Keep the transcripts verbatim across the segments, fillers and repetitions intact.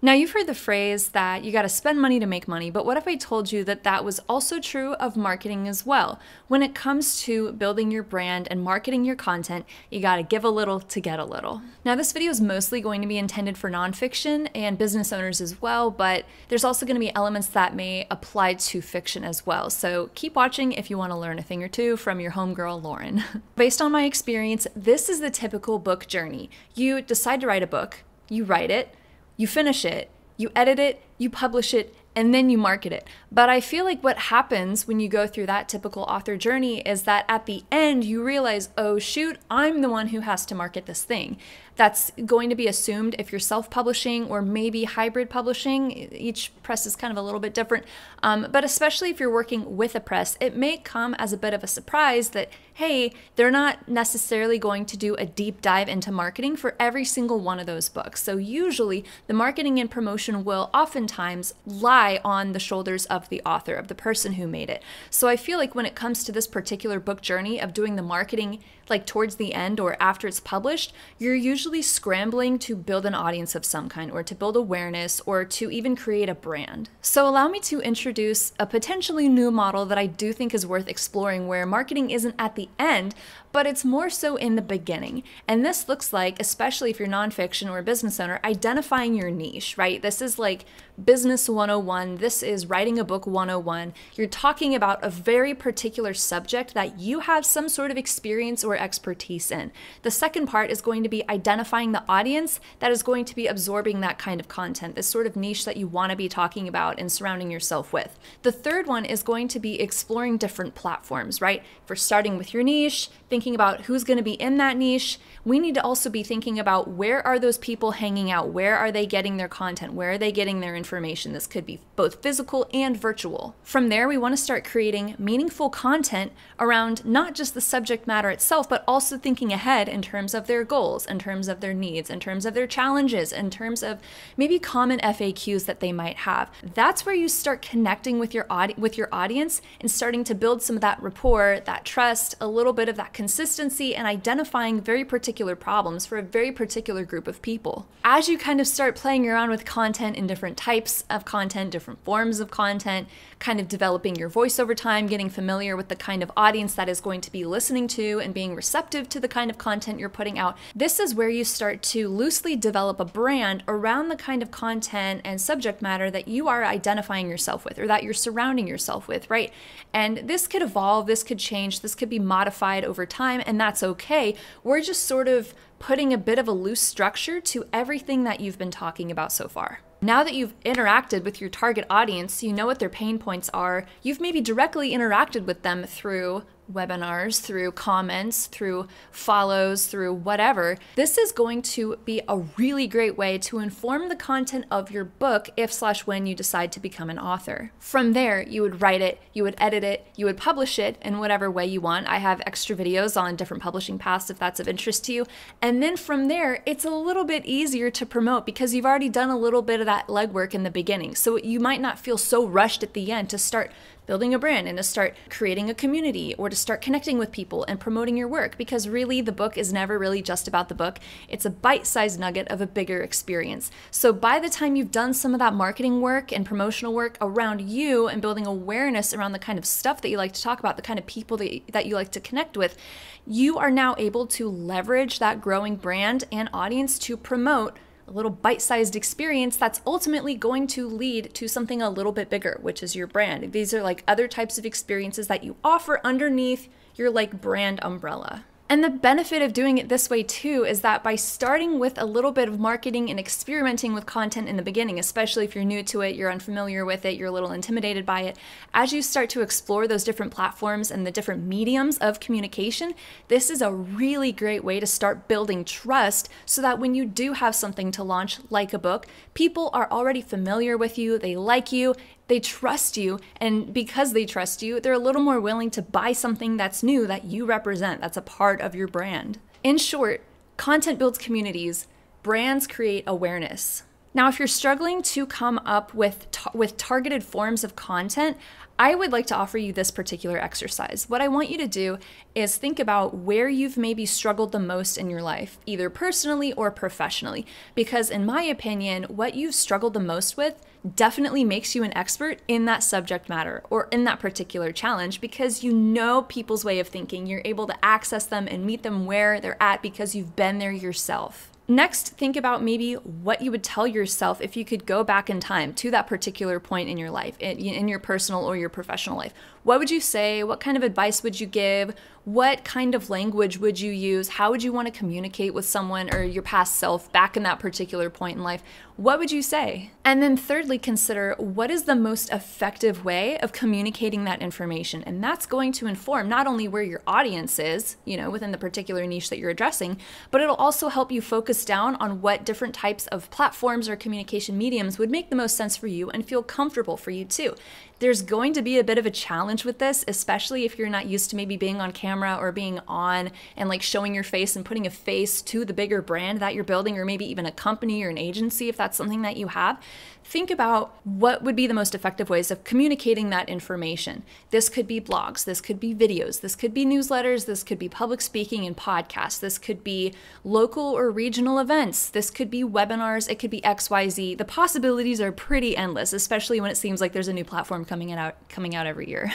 Now, you've heard the phrase that you gotta spend money to make money, but what if I told you that that was also true of marketing as well? When it comes to building your brand and marketing your content, you gotta give a little to get a little. Now, this video is mostly going to be intended for nonfiction and business owners as well, but there's also gonna be elements that may apply to fiction as well. So keep watching if you wanna learn a thing or two from your homegirl, Lauren. Based on my experience, this is the typical book journey. You decide to write a book, you write it, you finish it, you edit it, you publish it, and then you market it. But I feel like what happens when you go through that typical author journey is that at the end you realize, oh shoot, I'm the one who has to market this thing. That's going to be assumed if you're self-publishing or maybe hybrid publishing. Each press is kind of a little bit different, um, but especially if you're working with a press, it may come as a bit of a surprise that, hey, they're not necessarily going to do a deep dive into marketing for every single one of those books. So usually the marketing and promotion will oftentimes lie on the shoulders of the author, of the person who made it. So I feel like when it comes to this particular book journey of doing the marketing like towards the end or after it's published, you're usually scrambling to build an audience of some kind or to build awareness or to even create a brand. So allow me to introduce a potentially new model that I do think is worth exploring, where marketing isn't at the end, but it's more so in the beginning. And this looks like, especially if you're nonfiction or a business owner, identifying your niche, right? This is like business one oh one. This is writing a book one oh one. You're talking about a very particular subject that you have some sort of experience or expertise in. The second part is going to be identifying Identifying the audience that is going to be absorbing that kind of content, this sort of niche that you want to be talking about and surrounding yourself with. The third one is going to be exploring different platforms, right? For starting with your niche, thinking about who's going to be in that niche, we need to also be thinking about where are those people hanging out? Where are they getting their content? Where are they getting their information? This could be both physical and virtual. From there, we want to start creating meaningful content around not just the subject matter itself, but also thinking ahead in terms of their goals, in terms of their needs, in terms of their challenges, in terms of maybe common F A Qs that they might have. That's where you start connecting with your with your audience and starting to build some of that rapport, that trust, a little bit of that consistency, and identifying very particular problems for a very particular group of people. As you kind of start playing around with content in different types of content, different forms of content, kind of developing your voice over time, getting familiar with the kind of audience that is going to be listening to and being receptive to the kind of content you're putting out, this is where you start to loosely develop a brand around the kind of content and subject matter that you are identifying yourself with or that you're surrounding yourself with, right? And this could evolve, this could change, this could be modified over time, and that's okay. We're just sort of putting a bit of a loose structure to everything that you've been talking about so far. Now that you've interacted with your target audience, you know what their pain points are, you've maybe directly interacted with them through webinars, through comments, through follows, through whatever. This is going to be a really great way to inform the content of your book if slash when you decide to become an author. From there, you would write it, you would edit it, you would publish it in whatever way you want. I have extra videos on different publishing paths if that's of interest to you. And then from there, it's a little bit easier to promote because you've already done a little bit of that legwork in the beginning. So you might not feel so rushed at the end to start building a brand and to start creating a community or to start connecting with people and promoting your work, because really the book is never really just about the book. It's a bite-sized nugget of a bigger experience. So by the time you've done some of that marketing work and promotional work around you and building awareness around the kind of stuff that you like to talk about, the kind of people that that you like to connect with, you are now able to leverage that growing brand and audience to promote a little bite-sized experience that's ultimately going to lead to something a little bit bigger, which is your brand. These are like other types of experiences that you offer underneath your like brand umbrella. And the benefit of doing it this way too is that by starting with a little bit of marketing and experimenting with content in the beginning, especially if you're new to it, you're unfamiliar with it, you're a little intimidated by it, as you start to explore those different platforms and the different mediums of communication, this is a really great way to start building trust so that when you do have something to launch, like a book, people are already familiar with you, they like you, they trust you, and because they trust you, they're a little more willing to buy something that's new that you represent, that's a part of your brand. In short, content builds communities, brands create awareness. Now, if you're struggling to come up with, ta- with targeted forms of content, I would like to offer you this particular exercise. What I want you to do is think about where you've maybe struggled the most in your life, either personally or professionally, because in my opinion, what you've struggled the most with definitely makes you an expert in that subject matter or in that particular challenge, because you know people's way of thinking. You're able to access them and meet them where they're at because you've been there yourself. Next, think about maybe what you would tell yourself if you could go back in time to that particular point in your life, in your personal or your professional life. What would you say? What kind of advice would you give? What kind of language would you use? How would you want to communicate with someone or your past self back in that particular point in life? What would you say? And then thirdly, consider what is the most effective way of communicating that information? And that's going to inform not only where your audience is, you know, within the particular niche that you're addressing, but it'll also help you focus down on what different types of platforms or communication mediums would make the most sense for you and feel comfortable for you too. There's going to be a bit of a challenge with this, especially if you're not used to maybe being on camera or being on and like showing your face and putting a face to the bigger brand that you're building, or maybe even a company or an agency if that's something that you have. Think about what would be the most effective ways of communicating that information. This could be blogs, this could be videos, this could be newsletters, this could be public speaking and podcasts, this could be local or regional events, this could be webinars, it could be X Y Z. The possibilities are pretty endless, especially when it seems like there's a new platform coming out coming out every year.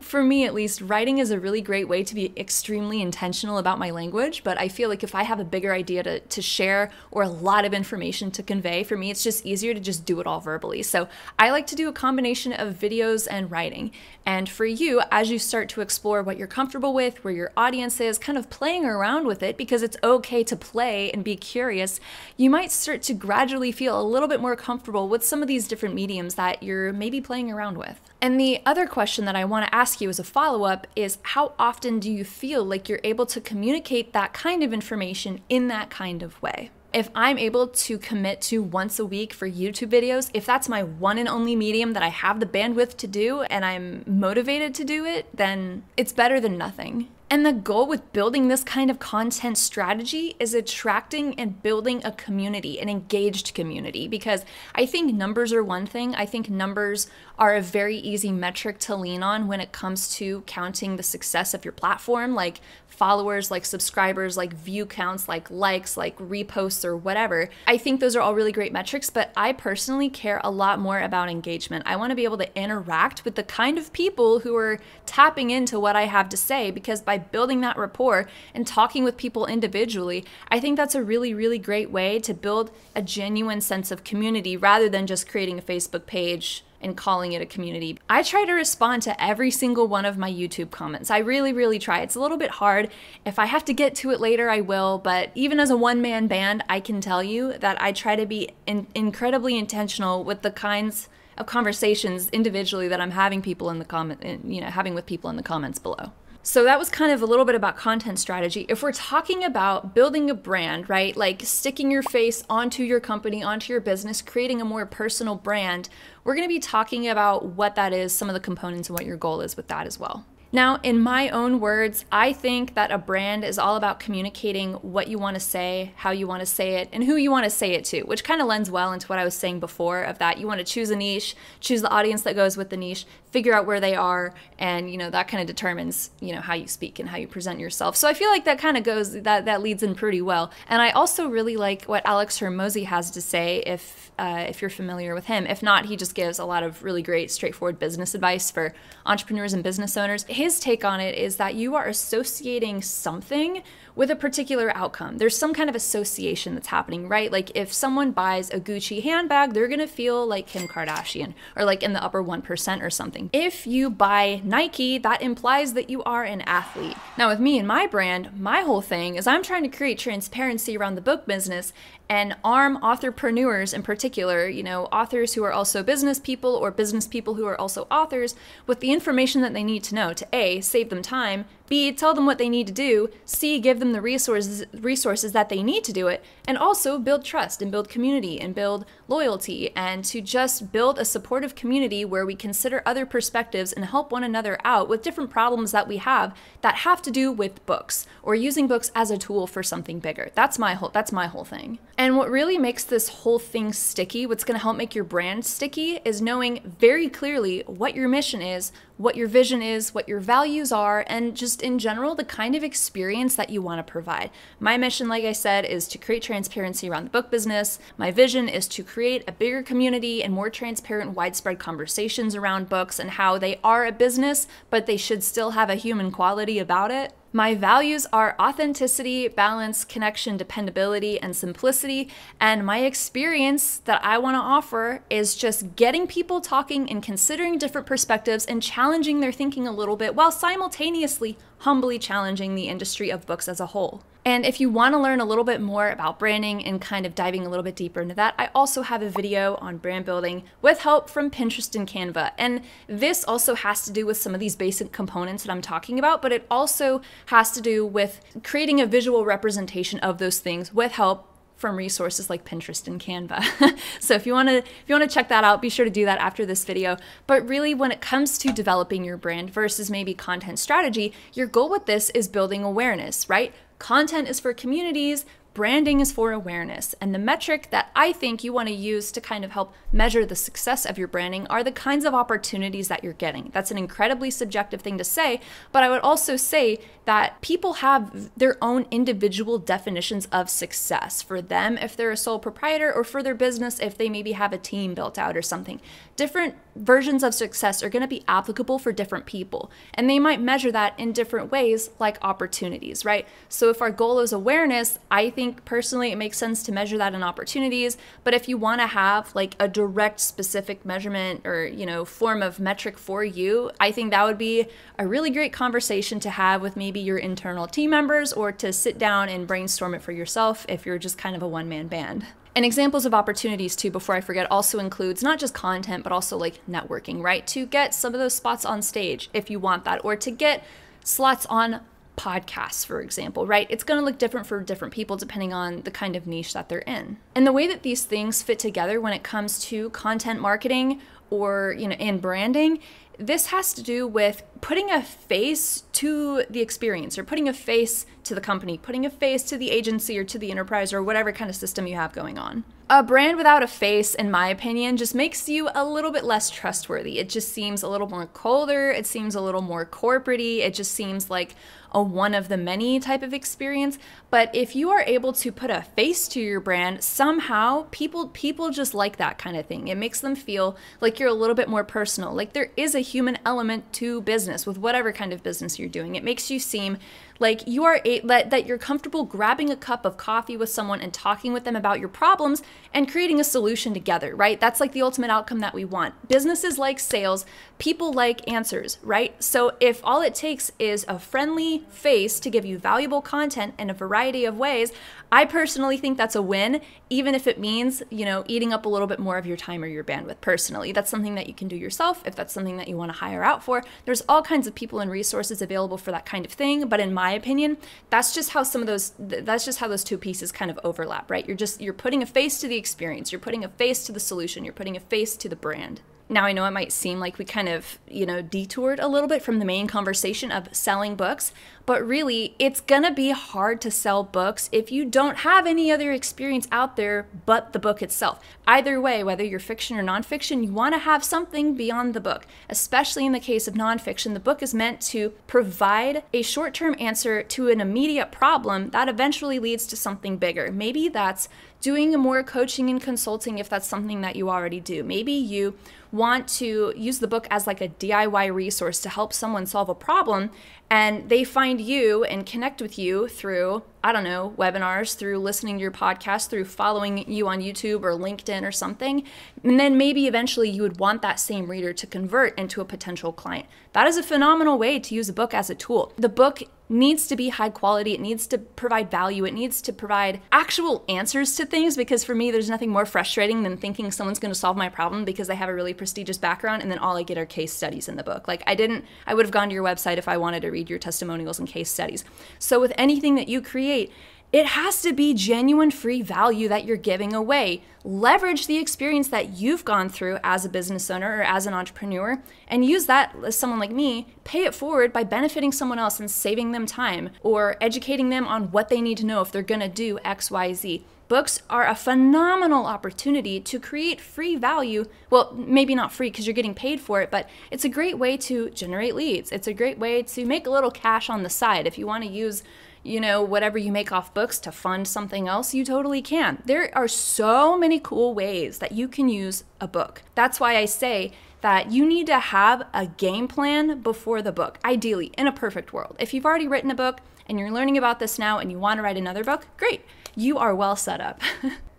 For me, at least, writing is a really great way to be extremely intentional about my language, but I feel like if I have a bigger idea to, to share or a lot of information to convey, for me, it's just easier to just do it all verbally. So I like to do a combination of videos and writing. And for you, as you start to explore what you're comfortable with, where your audience is, kind of playing around with it, because it's okay to play and be curious, you might start to gradually feel a little bit more comfortable with some of these different mediums that you're maybe playing around with. And the other question that I want to ask you as a follow-up is, how often do you feel like you're able to communicate that kind of information in that kind of way? If I'm able to commit to once a week for YouTube videos, if that's my one and only medium that I have the bandwidth to do and I'm motivated to do it, then it's better than nothing. And the goal with building this kind of content strategy is attracting and building a community, an engaged community, because I think numbers are one thing. I think numbers are a very easy metric to lean on when it comes to counting the success of your platform, like followers, like subscribers, like view counts, like likes, like reposts or whatever. I think those are all really great metrics, but I personally care a lot more about engagement. I want to be able to interact with the kind of people who are tapping into what I have to say, because by building that rapport and talking with people individually, I think that's a really, really great way to build a genuine sense of community rather than just creating a Facebook page and calling it a community. I try to respond to every single one of my YouTube comments. I really, really try. It's a little bit hard. If I have to get to it later, I will, but even as a one-man band, I can tell you that I try to be in- incredibly intentional with the kinds of conversations individually that I'm having people in the comment, you know, having with people in the comments below. So that was kind of a little bit about content strategy. If we're talking about building a brand, right, like sticking your face onto your company, onto your business, creating a more personal brand, we're gonna be talking about what that is, some of the components and what your goal is with that as well. Now, in my own words, I think that a brand is all about communicating what you want to say, how you want to say it, and who you want to say it to, which kind of lends well into what I was saying before of that you want to choose a niche, choose the audience that goes with the niche, figure out where they are, and you know that kind of determines you know how you speak and how you present yourself. So I feel like that kind of goes, that that leads in pretty well. And I also really like what Alex Hormozi has to say, if uh, if you're familiar with him. If not, he just gives a lot of really great, straightforward business advice for entrepreneurs and business owners. His take on it is that you are associating something with a particular outcome. There's some kind of association that's happening, right? Like if someone buys a Gucci handbag, they're gonna feel like Kim Kardashian or like in the upper one percent or something. If you buy Nike, that implies that you are an athlete. Now with me and my brand, my whole thing is I'm trying to create transparency around the book business and arm authorpreneurs in particular, you know, authors who are also business people or business people who are also authors, with the information that they need to know to A, save them time, B, tell them what they need to do, C, give them the resources resources that they need to do it, and also build trust and build community and build loyalty, and to just build a supportive community where we consider other perspectives and help one another out with different problems that we have that have to do with books or using books as a tool for something bigger. That's my whole that's my whole thing. And what really makes this whole thing sticky, what's going to help make your brand sticky, is knowing very clearly what your mission is, what your vision is, what your values are, and just in general, the kind of experience that you want to provide. My mission, like I said, is to create transparency around the book business. My vision is to create a bigger community and more transparent, widespread conversations around books and how they are a business, but they should still have a human quality about it. My values are authenticity, balance, connection, dependability, and simplicity. And my experience that I want to offer is just getting people talking and considering different perspectives and challenging their thinking a little bit while simultaneously humbly challenging the industry of books as a whole. And if you want to learn a little bit more about branding and kind of diving a little bit deeper into that, I also have a video on brand building with help from Pinterest and Canva. And this also has to do with some of these basic components that I'm talking about, but it also has to do with creating a visual representation of those things with help from resources like Pinterest and Canva. So if you want to if you want to check that out, be sure to do that after this video. But really, when it comes to developing your brand versus maybe content strategy, your goal with this is building awareness, right? Content is for communities, branding is for awareness. And the metric that I think you want to use to kind of help measure the success of your branding are the kinds of opportunities that you're getting. That's an incredibly subjective thing to say, but I would also say that people have their own individual definitions of success for them if they're a sole proprietor, or for their business if they maybe have a team built out or something. Different versions of success are going to be applicable for different people, and they might measure that in different ways, like opportunities, right? So if our goal is awareness, I think personally it makes sense to measure that in opportunities. But if you want to have like a direct specific measurement or, you know, form of metric for you, I think that would be a really great conversation to have with maybe your internal team members, or to sit down and brainstorm it for yourself if you're just kind of a one-man band. And examples of opportunities too, before I forget, also includes not just content, but also like networking, right? To get some of those spots on stage if you want that, or to get slots on podcasts, for example, right? It's going to look different for different people depending on the kind of niche that they're in. And the way that these things fit together when it comes to content marketing or, you know, and branding, this has to do with putting a face to the experience, or putting a face to the company, putting a face to the agency or to the enterprise, or whatever kind of system you have going on. A brand without a face, in my opinion, just makes you a little bit less trustworthy. It just seems a little more colder. It seems a little more corporate-y. It just seems like a one of the many type of experience. But if you are able to put a face to your brand, somehow people people just like that kind of thing. It makes them feel like you're a little bit more personal, like there is a human element to business with whatever kind of business you're doing. It makes you seem like you are a, that, that you're comfortable grabbing a cup of coffee with someone and talking with them about your problems and creating a solution together, right? That's like the ultimate outcome that we want. Businesses like sales, people like answers, right? So if all it takes is a friendly face to give you valuable content in a variety of ways, I personally think that's a win, even if it means, you know, eating up a little bit more of your time or your bandwidth personally. That's something that you can do yourself if that's something that you want to hire out for. There's all kinds of people and resources available for that kind of thing, but in my My opinion, that's just how some of those that's just how those two pieces kind of overlap, right? You're just you're putting a face to the experience, you're putting a face to the solution, you're putting a face to the brand. Now, I know it might seem like we kind of, you know, detoured a little bit from the main conversation of selling books, but really it's gonna be hard to sell books if you don't have any other experience out there but the book itself. Either way, whether you're fiction or nonfiction, you wanna have something beyond the book. Especially in the case of nonfiction, the book is meant to provide a short-term answer to an immediate problem that eventually leads to something bigger. Maybe that's doing more coaching and consulting if that's something that you already do. Maybe you want to use the book as like a D I Y resource to help someone solve a problem, and they find you and connect with you through, I don't know, webinars, through listening to your podcast, through following you on YouTube or LinkedIn or something. And then maybe eventually you would want that same reader to convert into a potential client. That is a phenomenal way to use a book as a tool. The book needs to be high quality. It needs to provide value. It needs to provide actual answers to things, because for me, there's nothing more frustrating than thinking someone's going to solve my problem because they have a really prestigious background, and then all I get are case studies in the book. Like I didn't, I would have gone to your website if I wanted to read your testimonials and case studies. So with anything that you create, it has to be genuine free value that you're giving away. Leverage the experience that you've gone through as a business owner or as an entrepreneur, and use that, as someone like me, pay it forward by benefiting someone else and saving them time or educating them on what they need to know if they're gonna do X, Y, Z. Books are a phenomenal opportunity to create free value. Well, maybe not free because you're getting paid for it, but it's a great way to generate leads. It's a great way to make a little cash on the side. If you wanna use, you know, whatever you make off books to fund something else, you totally can. There are so many cool ways that you can use a book. That's why I say that you need to have a game plan before the book, ideally, in a perfect world. If you've already written a book and you're learning about this now and you want to write another book, great, you are well set up.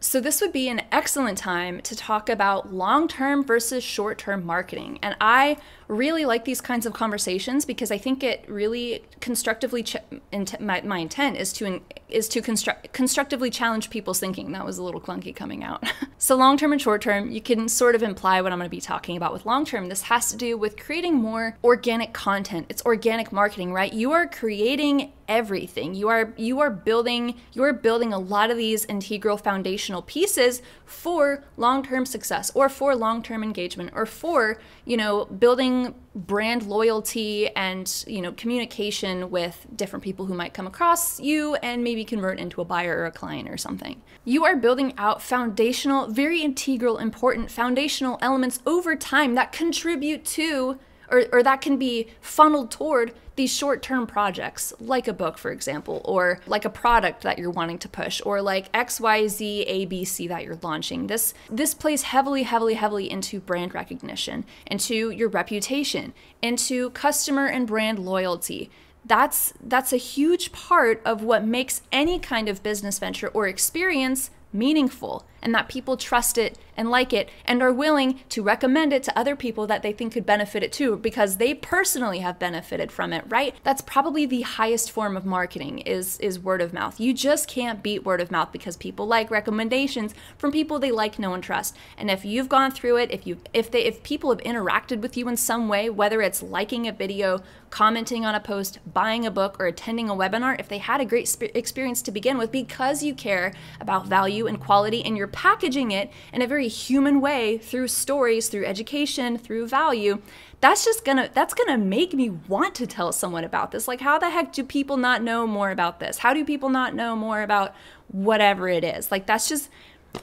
So this would be an excellent time to talk about long-term versus short-term marketing. And I really like these kinds of conversations because I think it really constructively, ch my, my intent is to, is to construct constructively challenge people's thinking. That was a little clunky coming out. So long-term and short-term, you can sort of imply what I'm gonna be talking about with long-term. This has to do with creating more organic content. It's organic marketing, right? You are creating everything. You are, you are building, you're building a lot of these integral foundational pieces for long-term success or for long-term engagement or for, you know, building brand loyalty and, you know, communication with different people who might come across you and maybe convert into a buyer or a client or something. You are building out foundational, very integral, important foundational elements over time that contribute to Or, or that can be funneled toward these short-term projects, like a book, for example, or like a product that you're wanting to push, or like X Y Z A B C that you're launching. This, this plays heavily, heavily, heavily into brand recognition, into your reputation, into customer and brand loyalty. That's, that's a huge part of what makes any kind of business venture or experience meaningful, and that people trust it and like it and are willing to recommend it to other people that they think could benefit it too, because they personally have benefited from it, right? That's probably the highest form of marketing is, is word of mouth. You just can't beat word of mouth because people like recommendations from people they like, know, and trust. And if you've gone through it, if you if they if people have interacted with you in some way, whether it's liking a video, commenting on a post, buying a book, or attending a webinar, if they had a great experience to begin with, because you care about value and quality and you're packaging it in a very human way through stories, through education, through value, that's just gonna, that's gonna make me want to tell someone about this. Like, how the heck do people not know more about this? How do people not know more about whatever it is? Like, that's just,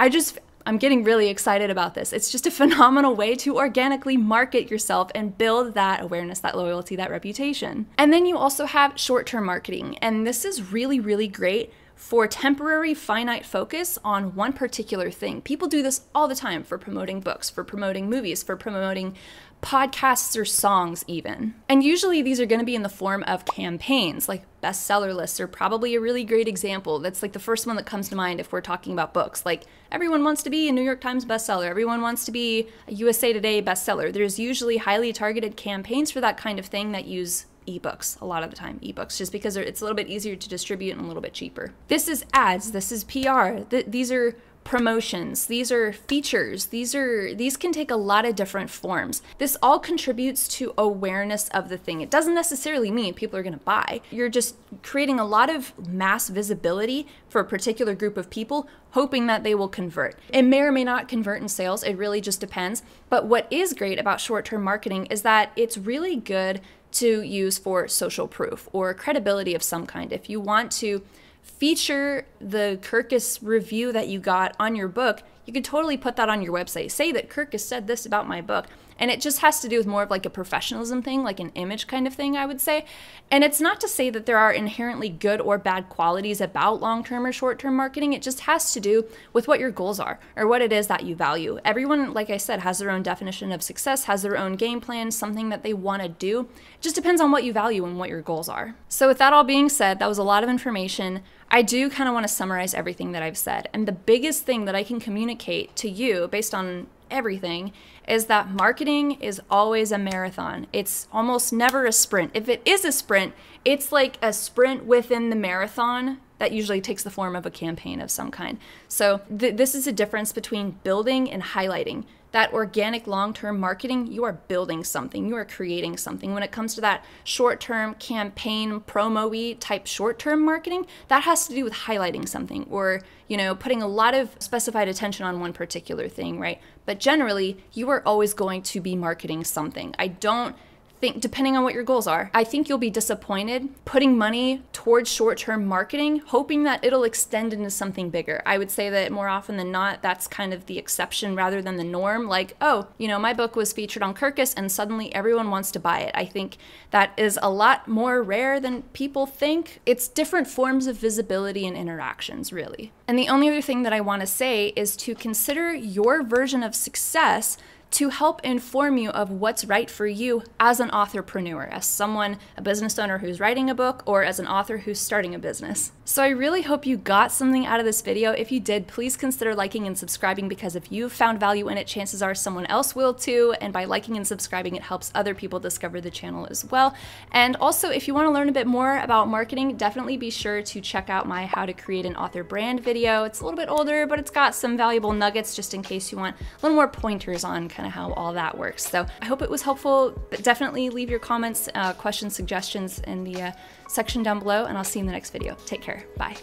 I just, I'm getting really excited about this. It's just a phenomenal way to organically market yourself and build that awareness, that loyalty, that reputation. And then you also have short-term marketing. And this is really, really great for temporary finite focus on one particular thing. People do this all the time for promoting books, for promoting movies, for promoting podcasts or songs even. And usually these are gonna be in the form of campaigns, like bestseller lists are probably a really great example. That's like the first one that comes to mind if we're talking about books. Like, everyone wants to be a New York Times bestseller. Everyone wants to be a U S A Today bestseller. There's usually highly targeted campaigns for that kind of thing that use ebooks a lot of the time, ebooks, just because it's a little bit easier to distribute and a little bit cheaper. This is ads, this is P R, Th these are promotions, these are features, these are these can take a lot of different forms. This all contributes to awareness of the thing. It doesn't necessarily mean people are gonna buy. You're just creating a lot of mass visibility for a particular group of people, hoping that they will convert. It may or may not convert in sales, it really just depends. But what is great about short-term marketing is that it's really good to use for social proof or credibility of some kind. If you want to feature the Kirkus review that you got on your book, you could totally put that on your website. Say that Kirkus said this about my book. And it just has to do with more of like a professionalism thing, like an image kind of thing, I would say. And it's not to say that there are inherently good or bad qualities about long-term or short-term marketing. It just has to do with what your goals are or what it is that you value. Everyone, like I said, has their own definition of success, has their own game plan, something that they want to do. It just depends on what you value and what your goals are. So with that all being said, that was a lot of information. I do kind of want to summarize everything that I've said. And the biggest thing that I can communicate to you based on everything is that marketing is always a marathon. It's almost never a sprint. If it is a sprint, it's like a sprint within the marathon that usually takes the form of a campaign of some kind. So th this is a difference between building and highlighting. That organic long-term marketing, you are building something, you are creating something. When it comes to that short-term campaign promo-y type short-term marketing, that has to do with highlighting something or, you know, putting a lot of specified attention on one particular thing, right? But generally, you are always going to be marketing something. I don't think, depending on what your goals are, I think you'll be disappointed putting money towards short-term marketing, hoping that it'll extend into something bigger. I would say that more often than not, that's kind of the exception rather than the norm. Like, oh, you know, my book was featured on Kirkus and suddenly everyone wants to buy it. I think that is a lot more rare than people think. It's different forms of visibility and interactions, really. And the only other thing that I want to say is to consider your version of success to help inform you of what's right for you as an authorpreneur, as someone, a business owner who's writing a book, or as an author who's starting a business. So I really hope you got something out of this video. If you did, please consider liking and subscribing, because if you found value in it, chances are someone else will too. And by liking and subscribing, it helps other people discover the channel as well. And also, if you want to learn a bit more about marketing, definitely be sure to check out my How to Create an Author Brand video. It's a little bit older, but it's got some valuable nuggets just in case you want a little more pointers on kind how all that works. So I hope it was helpful, but definitely leave your comments, uh, questions, suggestions in the uh, section down below, and I'll see you in the next video. Take care. Bye.